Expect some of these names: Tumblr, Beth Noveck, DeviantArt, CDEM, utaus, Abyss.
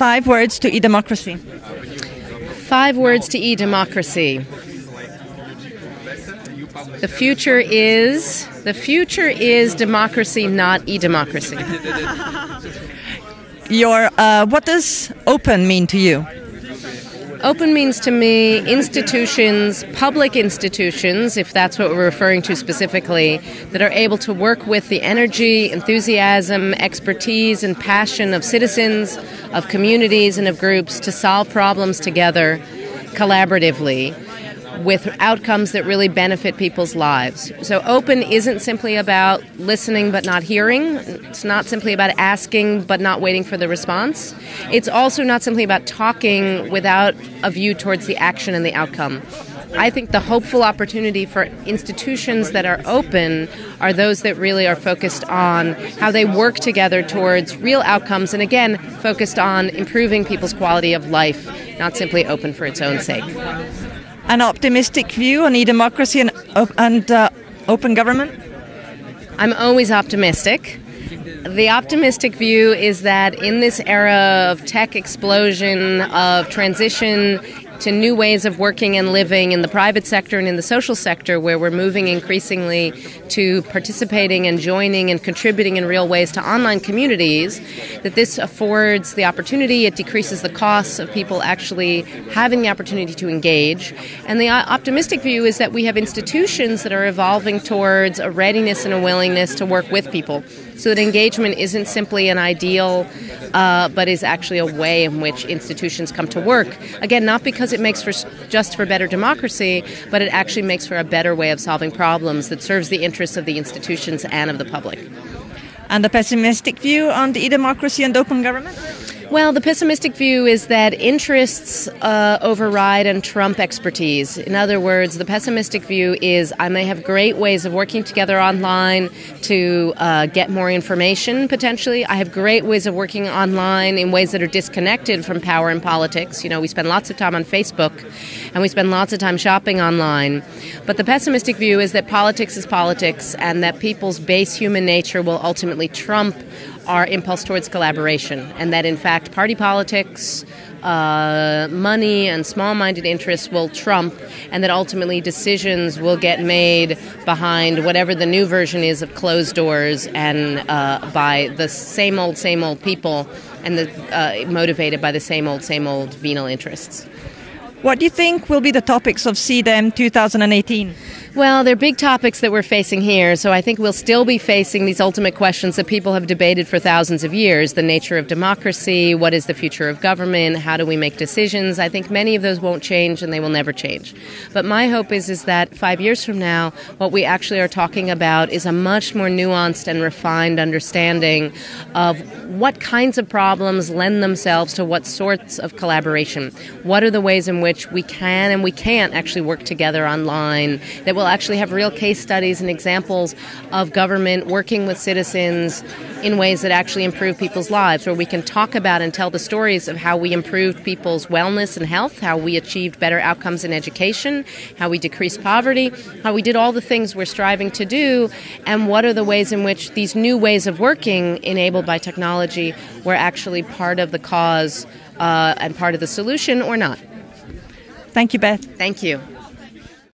5 words to e-democracy. 5 words to e-democracy. The future is democracy, not e-democracy. What does open mean to you? Open means to me institutions, public institutions, if that's what we're referring to specifically, that are able to work with the energy, enthusiasm, expertise, and passion of citizens, of communities, and of groups to solve problems together, collaboratively, with outcomes that really benefit people's lives. So open isn't simply about listening but not hearing. It's not simply about asking but not waiting for the response. It's also not simply about talking without a view towards the action and the outcome. I think the hopeful opportunity for institutions that are open are those that really are focused on how they work together towards real outcomes, and again, focused on improving people's quality of life, not simply open for its own sake. An optimistic view on e-democracy and open government? I'm always optimistic. The optimistic view is that in this era of tech explosion, of transition to new ways of working and living in the private sector and in the social sector, where we're moving increasingly to participating and joining and contributing in real ways to online communities, that this affords the opportunity, it decreases the costs of people actually having the opportunity to engage. And the optimistic view is that we have institutions that are evolving towards a readiness and a willingness to work with people, so that engagement isn't simply an ideal, but is actually a way in which institutions come to work. Again, not because it makes for just for better democracy, but it actually makes for a better way of solving problems that serves the interests of the institutions and of the public. And the pessimistic view on the e-democracy and open government? Well, the pessimistic view is that interests override and trump expertise. In other words, the pessimistic view is I may have great ways of working together online to get more information, potentially. I have great ways of working online in ways that are disconnected from power and politics. You know, we spend lots of time on Facebook, and we spend lots of time shopping online. But the pessimistic view is that politics is politics, and that people's base human nature will ultimately trump our impulse towards collaboration, and that in fact party politics, money, and small-minded interests will trump, and that ultimately decisions will get made behind whatever the new version is of closed doors and by the same old people, and motivated by the same old venal interests. What do you think will be the topics of CDEM 2018? Well, they're big topics that we're facing here, so I think we'll still be facing these ultimate questions that people have debated for thousands of years, the nature of democracy, what is the future of government, how do we make decisions. I think many of those won't change, and they will never change. But my hope is that 5 years from now, what we actually are talking about is a much more nuanced and refined understanding of what kinds of problems lend themselves to what sorts of collaboration, what are the ways in which we can and we can't actually work together online, that we'll actually have real case studies and examples of government working with citizens in ways that actually improve people's lives, where we can talk about and tell the stories of how we improved people's wellness and health, how we achieved better outcomes in education, how we decreased poverty, how we did all the things we're striving to do, and what are the ways in which these new ways of working enabled by technology were actually part of the cause and part of the solution or not. Thank you, Beth. Thank you.